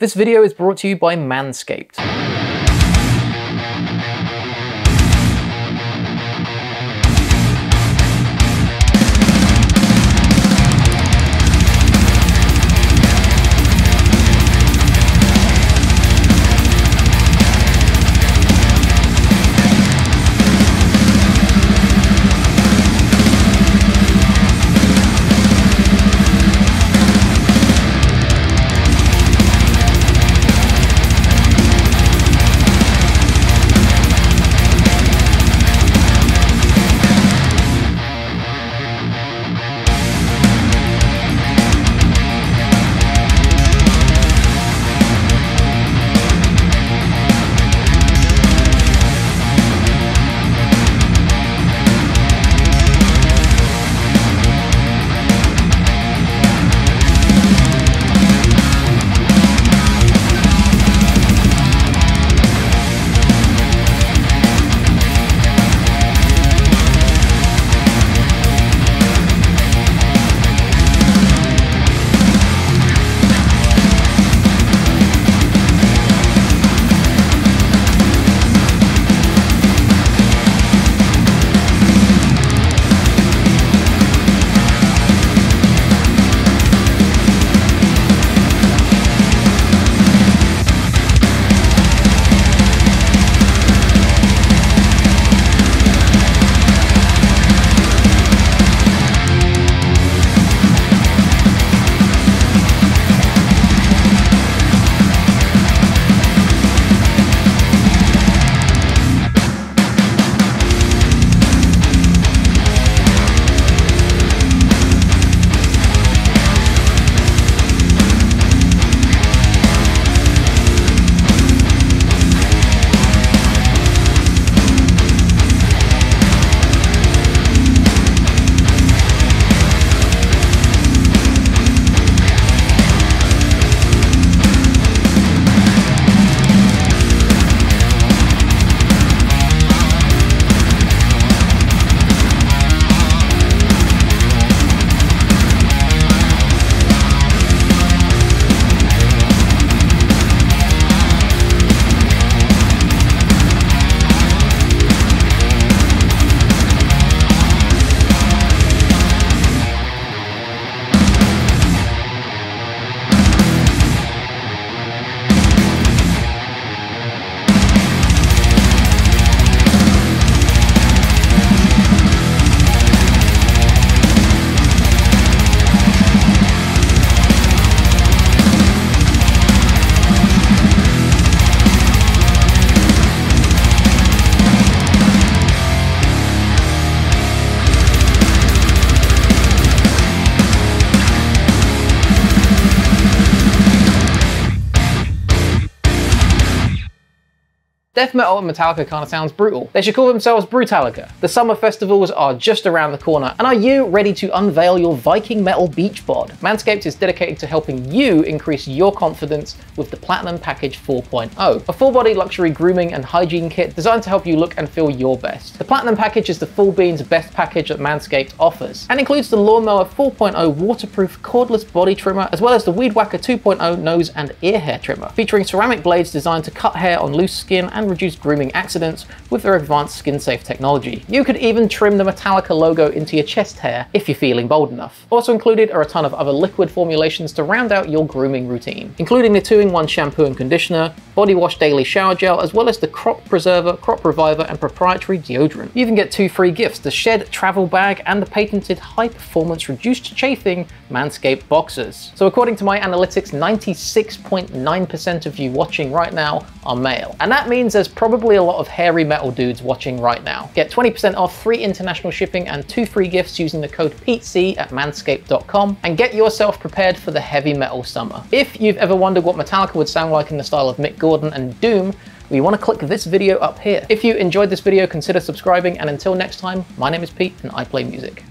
This video is brought to you by Manscaped. Death metal and Metallica kind of sounds brutal. They should call themselves Brutalica. The summer festivals are just around the corner, and are you ready to unveil your Viking metal beach bod? Manscaped is dedicated to helping you increase your confidence with the Platinum Package 4.0, a full-body luxury grooming and hygiene kit designed to help you look and feel your best. The Platinum Package is the full beans best package that Manscaped offers, and includes the Lawnmower 4.0 waterproof cordless body trimmer, as well as the Weed Whacker 2.0 nose and ear hair trimmer, featuring ceramic blades designed to cut hair on loose skin and reduce grooming accidents with their advanced skin-safe technology. You could even trim the Metallica logo into your chest hair if you're feeling bold enough. Also included are a ton of other liquid formulations to round out your grooming routine, including the 2-in-1 shampoo and conditioner, body wash daily shower gel, as well as the crop preserver, crop reviver, and proprietary deodorant. You even get 2 free gifts, the shed travel bag and the patented high-performance reduced chafing Manscaped boxers. So according to my analytics, 96.9% of you watching right now are male, and that means there's probably a lot of hairy metal dudes watching right now. Get 20% off, free international shipping, and 2 free gifts using the code PETEC at manscaped.com, and get yourself prepared for the heavy metal summer. If you've ever wondered what Metallica would sound like in the style of Mick Gordon and Doom, well, you want to click this video up here. If you enjoyed this video, consider subscribing, and until next time, my name is Pete and I play music.